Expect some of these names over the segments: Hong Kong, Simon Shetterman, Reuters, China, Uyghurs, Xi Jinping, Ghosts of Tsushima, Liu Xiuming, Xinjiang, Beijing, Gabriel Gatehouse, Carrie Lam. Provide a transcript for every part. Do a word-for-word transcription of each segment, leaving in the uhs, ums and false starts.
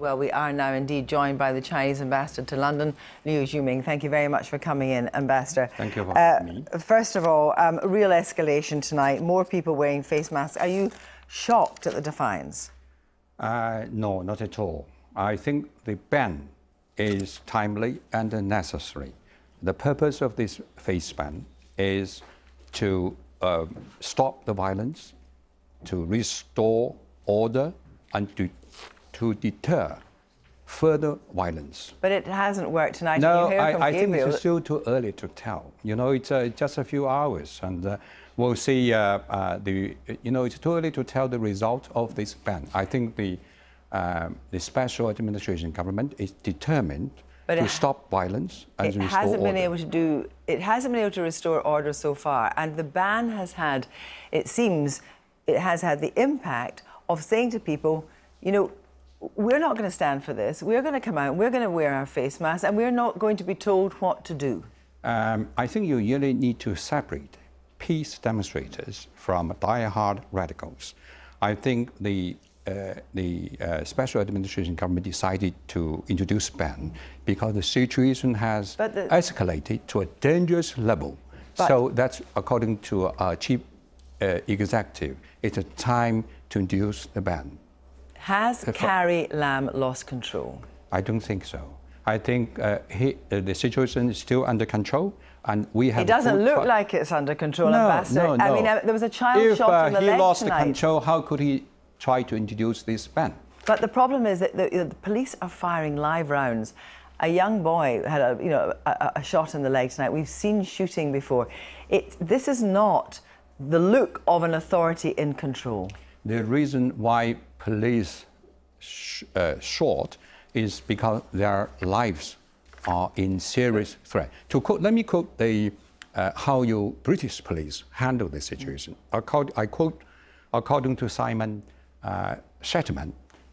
Well, we are now indeed joined by the Chinese ambassador to London, Liu Xiuming. Thank you very much for coming in, Ambassador. Thank you for uh, me. First of all, um, real escalation tonight, more people wearing face masks. Are you shocked at the defiance? Uh, no, not at all. I think the ban is timely and necessary. The purpose of this face ban is to uh, stop the violence, to restore order, and to to deter further violence. But it hasn't worked tonight. No, you hear I, from I think it's still too early to tell. You know, it's uh, just a few hours, and uh, we'll see. Uh, uh, the you know, it's too early to tell the result of this ban. I think the uh, the special administration government is determined but to stop violence and it to restore hasn't order. been able to do. It hasn't been able to restore order so far, and the ban has had, it seems, it has had the impact of saying to people, you know, we're not going to stand for this. We're going to come out, we're going to wear our face masks, and we're not going to be told what to do. Um, I think you really need to separate peace demonstrators from diehard radicals. I think the, uh, the uh, special administration government decided to introduce a ban because the situation has but the, escalated to a dangerous level. But, so that's according to our chief uh, executive. It's a time to introduce the ban. Has Carrie Lam lost control? I don't think so. I think uh, he, uh, the situation is still under control, and we have. It doesn't look like it's under control, no, Ambassador. No, no. I mean, uh, there was a child if, shot uh, in the leg tonight. If he lost the control, how could he try to introduce this ban? But the problem is that the, you know, the police are firing live rounds. A young boy had a, you know, a, a shot in the leg tonight. We've seen shooting before. It. This is not the look of an authority in control. The reason why police sh uh, short is because their lives are in serious threat. To quote, let me quote the uh, how you British police handle the situation. I quote, I quote according to Simon uh, Shetterman,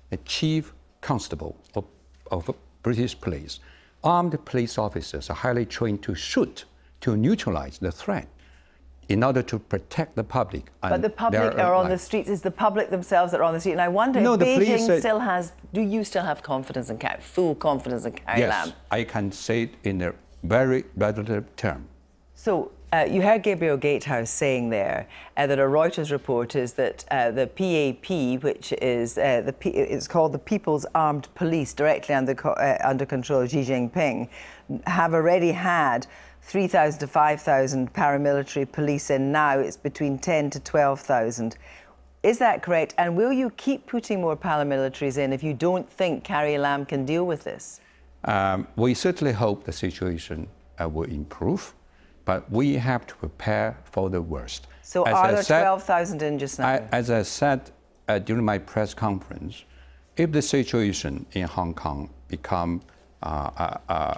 the chief constable of, of British police, armed police officers are highly trained to shoot to neutralize the threat, in order to protect the public. And but the public are on life. the streets. It's the public themselves that are on the street. And I wonder no, if Beijing police, uh, still has... Do you still have confidence in Carrie, full confidence in Carrie yes, Lam? Yes, I can say it in a very relative term. So uh, you heard Gabriel Gatehouse saying there uh, that a Reuters report is that uh, the P A P, which is uh, the P it's called the People's Armed Police, directly under, co uh, under control of Xi Jinping, have already had three thousand to five thousand paramilitary police, and now it's between ten to twelve thousand. Is that correct? And will you keep putting more paramilitaries in if you don't think Carrie Lam can deal with this? Um, we certainly hope the situation uh, will improve, but we have to prepare for the worst. So as are I there twelve thousand in just now? I, as I said uh, during my press conference, if the situation in Hong Kong become uh, uh, uh,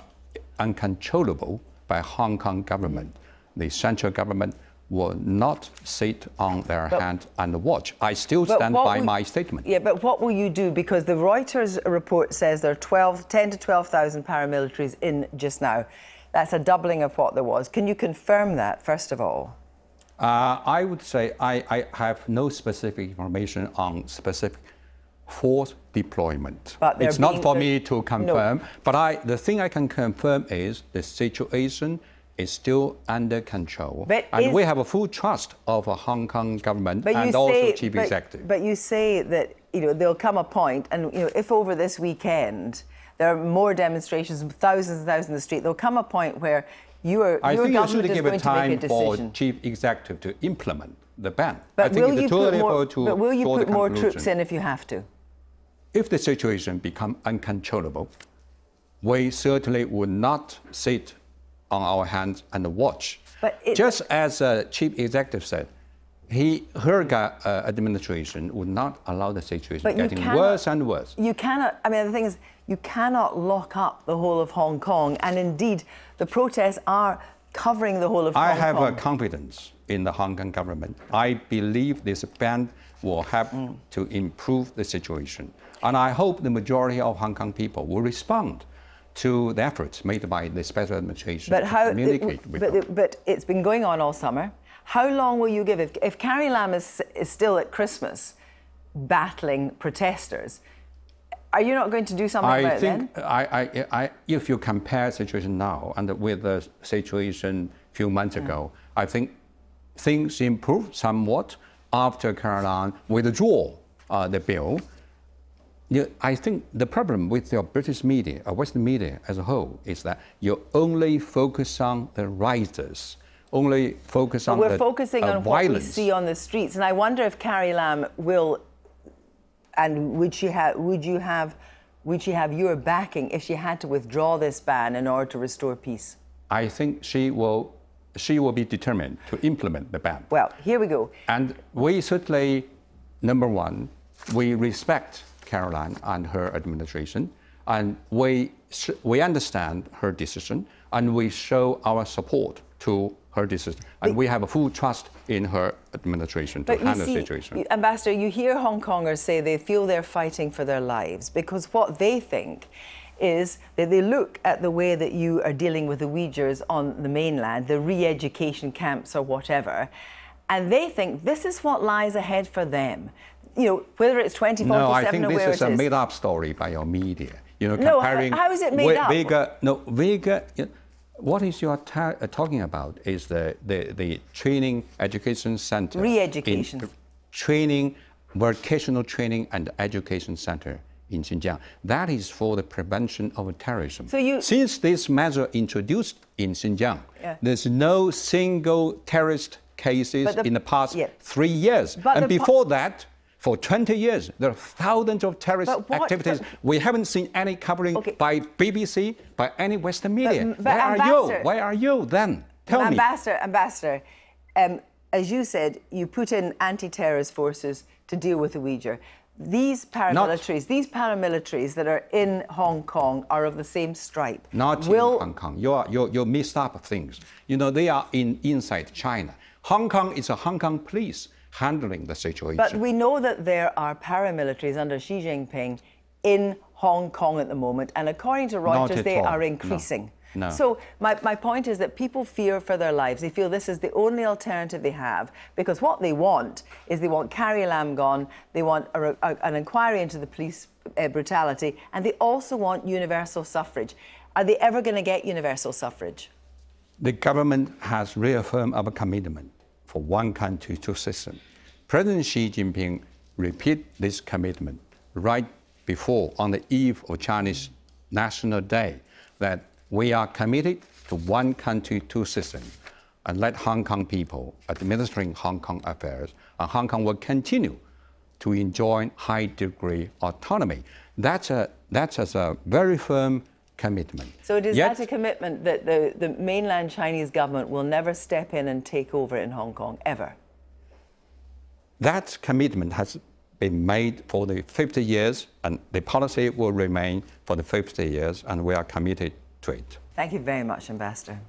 uncontrollable, by Hong Kong government, the central government will not sit on their but, hand and watch. I still stand by will, my statement. Yeah, but what will you do? Because the Reuters report says there are twelve, ten to twelve thousand paramilitaries in just now. That's a doubling of what there was. Can you confirm that, first of all? Uh, I would say I, I have no specific information on specific force deployment. But it's not for me to confirm, no. but I, the thing I can confirm is the situation is still under control. But and we have a full trust of a Hong Kong government and say, also chief but, executive. But you say that, you know, there'll come a point, and you know, if over this weekend there are more demonstrations, thousands and thousands in the street, there'll come a point where you are, I your think government you should give is going time to make a decision. For chief executive to implement the ban. But, I think will, you put more, to but will you put more troops in if you have to? If the situation becomes uncontrollable, we certainly would not sit on our hands and watch. But just as uh, chief executive said, he, her uh, administration would not allow the situation getting cannot, worse and worse. You cannot, I mean, the thing is, you cannot lock up the whole of Hong Kong, and indeed, the protests are covering the whole of Hong Kong. I have a confidence in the Hong Kong government. I believe this ban will help mm. to improve the situation. And I hope the majority of Hong Kong people will respond to the efforts made by the special administration but to how, communicate the, with but, them. But it's been going on all summer. How long will you give? If, if Carrie Lam is, is still at Christmas battling protesters, Are you not going to do something I about think it then? I think I, I, if you compare situation now and with the situation a few months yeah. ago, I think things improved somewhat after Carrie Lam withdrew uh, the bill. You, I think the problem with your British media, or Western media as a whole, is that you only focus on the rioters, only focus on We're the violence. We're focusing uh, on violence. What we see on the streets. And I wonder if Carrie Lam will... And would she have? Would you have? Would she have your backing if she had to withdraw this ban in order to restore peace? I think she will. She will be determined to implement the ban. Well, here we go. And we certainly, number one, we respect Carrie Lam and her administration, and we we understand her decision, and we show our support to her decision, and but, we have a full trust in her administration to handle the situation. Ambassador, you hear Hong Kongers say they feel they're fighting for their lives because what they think is that they look at the way that you are dealing with the Uyghurs on the mainland, the re-education camps or whatever, and they think this is what lies ahead for them. You know, whether it's twenty forty-seven or where it is. No, I think this is a made-up story by your media. You know, comparing... No, how, how is it made up? Uyghur, no, Uyghur... You know, what is you are ta talking about is the, the, the training education center. Re-education. Training, vocational training and education center in Xinjiang. That is for the prevention of terrorism. So you, Since this measure introduced in Xinjiang, yeah. there's no single terrorist cases the, in the past yeah. three years. But and before that, for twenty years, there are thousands of terrorist what, activities. But, we haven't seen any covering okay. by B B C, by any Western media. But, but Where are you? Where are you then? Tell Ambassador, me. Ambassador, um, as you said, you put in anti-terrorist forces to deal with the Uyghur. These paramilitaries, Not, these paramilitaries that are in Hong Kong are of the same stripe. Not Will, in Hong Kong. You're, you're, you're mixed up things. You know, they are in inside China. Hong Kong is a Hong Kong police. Handling the situation. But we know that there are paramilitaries under Xi Jinping in Hong Kong at the moment, and according to Reuters, they all. are increasing. No. No. So my, my point is that people fear for their lives. They feel this is the only alternative they have, because what they want is they want Carrie Lam gone, they want a, a, an inquiry into the police uh, brutality, and they also want universal suffrage. Are they ever going to get universal suffrage? The government has reaffirmed our commitment for one country, two systems. President Xi Jinping repeated this commitment right before, on the eve of Chinese National Day, that we are committed to one country, two systems, and let Hong Kong people administering Hong Kong affairs, and Hong Kong will continue to enjoy high degree autonomy. That's a, that's a very firm commitment. So it is Yet, that a commitment that the, the mainland Chinese government will never step in and take over in Hong Kong, ever? That commitment has been made for the fifty years, and the policy will remain for the fifty years, and we are committed to it. Thank you very much, Ambassador.